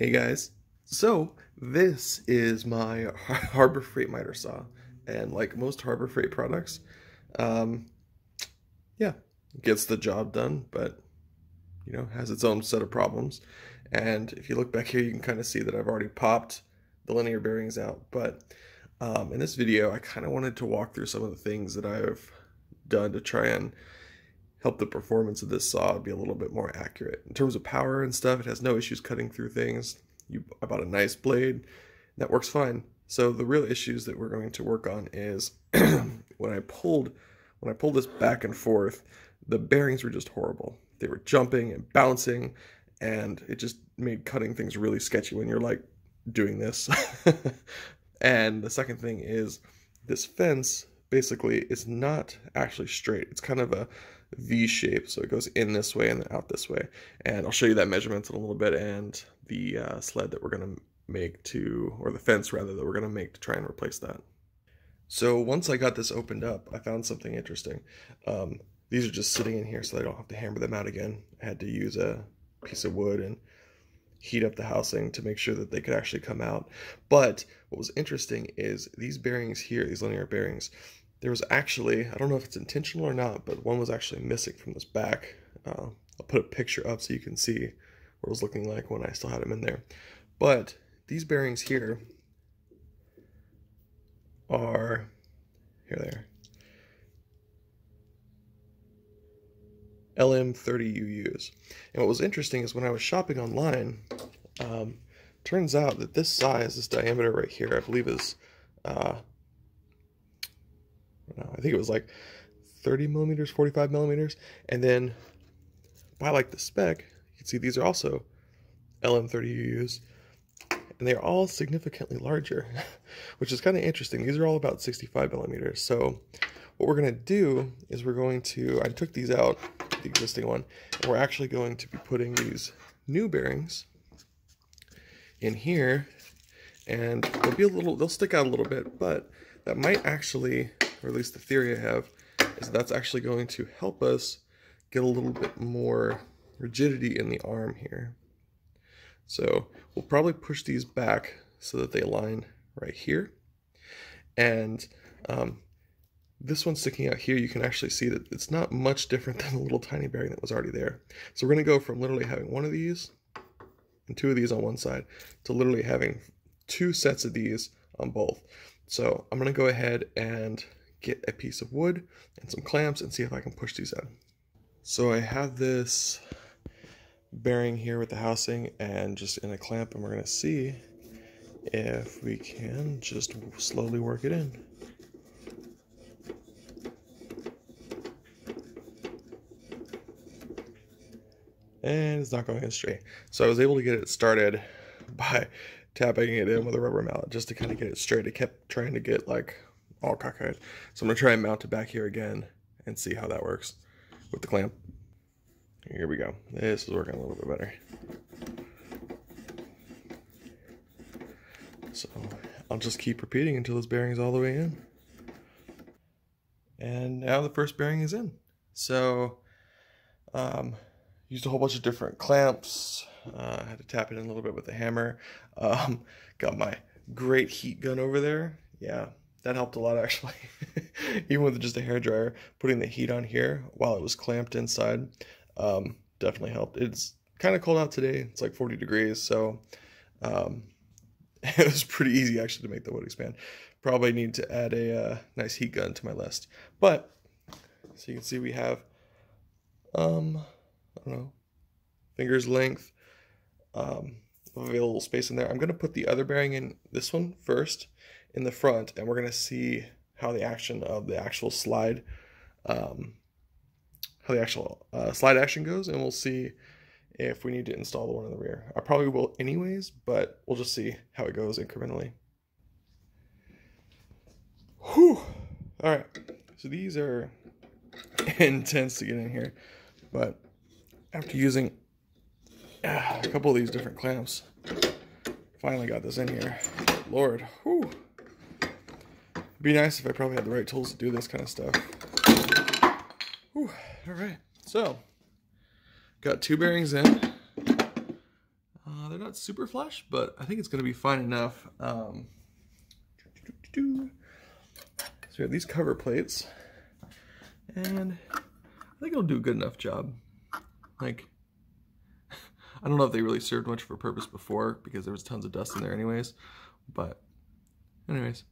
Hey guys, so this is my Harbor Freight miter saw, and like most Harbor Freight products, yeah, gets the job done, but you know, has its own set of problems. And if you look back here, you can kind of see that I've already popped the linear bearings out, but in this video I kind of wanted to walk through some of the things that I've done to try and help the performance of this saw be a little bit more accurate. In terms of power and stuff, it has no issues cutting through things. I bought a nice blade that works fine. So the real issues that we're going to work on is when I pulled this back and forth, the bearings were just horrible. They were jumping and bouncing, and it just made cutting things really sketchy when you're like doing this. And the second thing is this fence basically is not actually straight. It's kind of a V shape, so it goes in this way and out this way, and I'll show you that measurements in a little bit, and the sled that we're going to make to, or the fence rather, that we're going to make to try and replace that. So once I got this opened up, I found something interesting. These are just sitting in here so I don't have to hammer them out again. I had to use a piece of wood and heat up the housing to make sure that they could actually come out. But what was interesting is these bearings here, these linear bearings, there was actually, I don't know if it's intentional or not, but one was actually missing from this back. I'll put a picture up so you can see what it was looking like when I still had them in there. But these bearings here are, LM30UUs. And what was interesting is when I was shopping online, turns out that this size, this diameter right here, I believe is, I think it was like 30 millimeters, 45 millimeters. And then by like the spec, you can see these are also LM30UUs, and they are all significantly larger, which is kind of interesting. These are all about 65 millimeters. So what we're going to do is we're going to, I took these out, the existing one, and we're actually going to be putting these new bearings in here, and they'll be a little, they'll stick out a little bit, but that might actually, or at least the theory I have, is that's actually going to help us get a little bit more rigidity in the arm here. So we'll probably push these back so that they align right here. And this one sticking out here, you can actually see that it's not much different than the little tiny bearing that was already there. So we're going to go from literally having one of these and two of these on one side to literally having two sets of these on both. So I'm going to go ahead and get a piece of wood and some clamps and see if I can push these in. So I have this bearing here with the housing and just in a clamp, and we're going to see if we can just slowly work it in. And it's not going in straight. So I was able to get it started by tapping it in with a rubber mallet just to kind of get it straight. It kept trying to get like all cockeyed. So I'm gonna try and mount it back here again and see how that works with the clamp. Here we go. This is working a little bit better. So I'll just keep repeating until this bearing is all the way in. And now the first bearing is in. So used a whole bunch of different clamps. I had to tap it in a little bit with a hammer. Got my great heat gun over there. Yeah, that helped a lot actually. Even with just a hairdryer, putting the heat on here while it was clamped inside definitely helped. It's kind of cold out today. It's like 40 degrees, so it was pretty easy actually to make the wood expand. Probably need to add a nice heat gun to my list. But, so you can see we have, I don't know, finger's length available space in there. I'm going to put the other bearing in this one first in the front, and we're going to see how the action of the actual slide, slide action goes, and we'll see if we need to install the one in the rear. I probably will anyways, but we'll just see how it goes incrementally. Whew! All right, so these are intense to get in here, but after using a couple of these different clamps, finally got this in here. Lord, whew. It'd be nice if I probably had the right tools to do this kind of stuff. Whew. All right, so got two bearings in. They're not not super flush, but I think it's going to be fine enough. So we have these cover plates, and I think it'll do a good enough job. Like, I don't know if they really served much of a purpose before because there was tons of dust in there anyways, but anyways,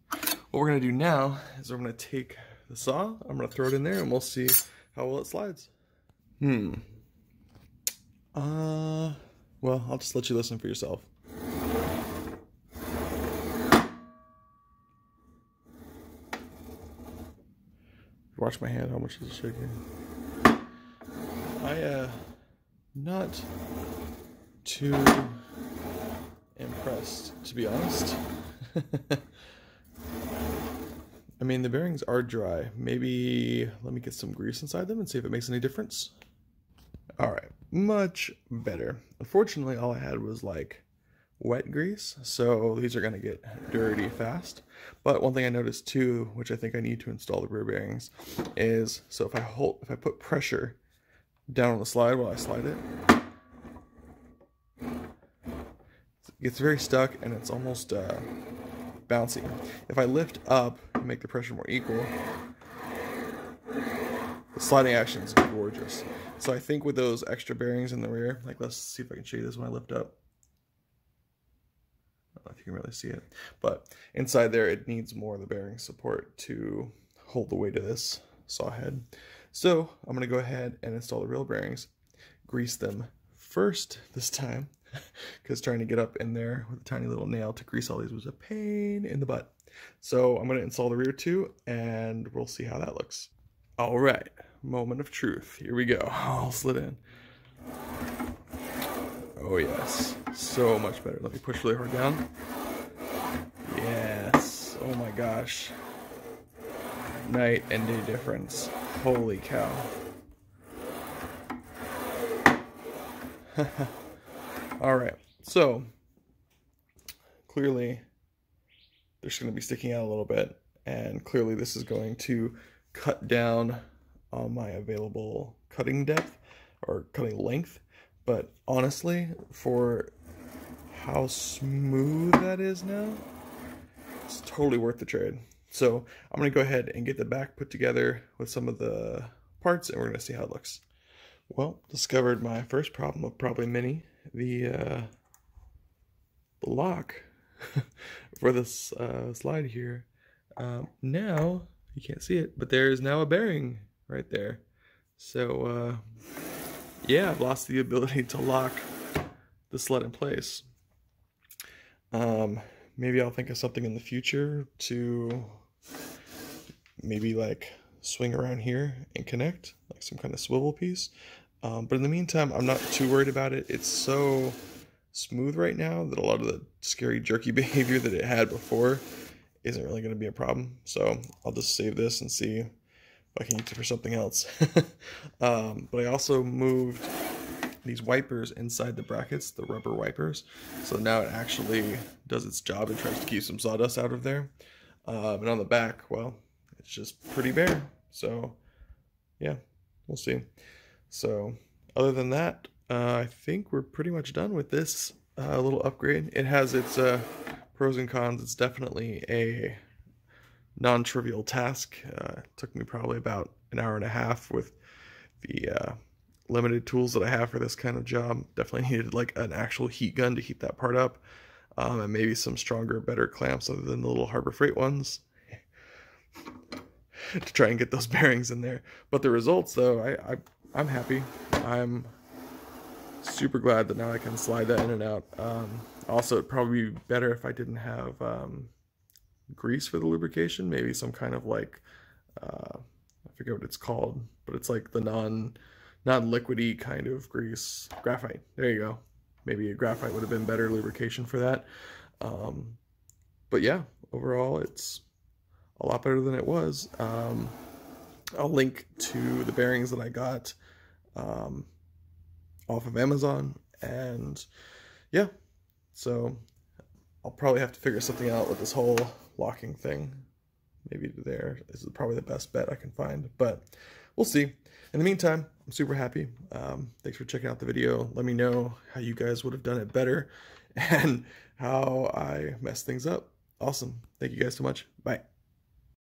what we're going to do now is I'm going to take the saw, I'm going to throw it in there, and we'll see how well it slides. Well, I'll just let you listen for yourself. Watch my hand, how much is it shaking? Not too impressed, to be honest. I mean, the bearings are dry. Maybe let me get some grease inside them and see if it makes any difference. All right, much better. Unfortunately, all I had was like wet grease, so these are gonna get dirty fast. But one thing I noticed too, which I think I need to install the rear bearings, is so if I put pressure down on the slide while I slide it, it gets very stuck and it's almost bouncy. If I lift up and make the pressure more equal, the sliding action is gorgeous. So I think with those extra bearings in the rear, like let's see if I can show you this when I lift up. I don't know if you can really see it, but inside there it needs more of the bearing support to hold the weight of this saw head. So I'm gonna go ahead and install the real bearings, grease them first this time, because trying to get up in there with a tiny little nail to grease all these was a pain in the butt. So I'm gonna install the rear two and we'll see how that looks. All right, moment of truth, here we go, all slid in. Oh yes, so much better. Let me push really hard down. Yes, oh my gosh. Night and day difference, holy cow. All right, so clearly they're just gonna be sticking out a little bit, and clearly this is going to cut down on my available cutting depth or cutting length. But honestly, for how smooth that is now, it's totally worth the trade. So I'm gonna go ahead and get the back put together with some of the parts, and we're gonna see how it looks. Well, discovered my first problem of probably many. The lock for this slide here. Now you can't see it, but there is now a bearing right there. So yeah, I've lost the ability to lock the sled in place. Maybe I'll think of something in the future to maybe like swing around here and connect, like some kind of swivel piece. But in the meantime, I'm not too worried about it. It's so smooth right now that a lot of the scary jerky behavior that it had before isn't really going to be a problem. So I'll just save this and see if I can use it for something else. But I also moved these wipers inside the brackets, the rubber wipers. So now it actually does its job and tries to keep some sawdust out of there. And on the back, well, it's just pretty bare. So yeah, we'll see. So other than that, I think we're pretty much done with this little upgrade. It has its pros and cons. It's definitely a non-trivial task. It took me probably about an hour and a half with the limited tools that I have for this kind of job. Definitely needed like an actual heat gun to heat that part up, and maybe some stronger, better clamps other than the little Harbor Freight ones to try and get those bearings in there. But the results though, I'm happy. I'm super glad that now I can slide that in and out. Also, it'd probably be better if I didn't have grease for the lubrication. Maybe some kind of like, I forget what it's called, but it's like the non-liquidy kind of grease. Graphite, there you go. Maybe a graphite would have been better lubrication for that. But yeah, overall, it's a lot better than it was. I'll link to the bearings that I got off of Amazon, and yeah, so I'll probably have to figure something out with this whole locking thing. Maybe there is probably the best bet I can find, but we'll see. In the meantime, I'm super happy. Thanks for checking out the video. Let me know how you guys would have done it better and how I messed things up. Awesome. Thank you guys so much. Bye.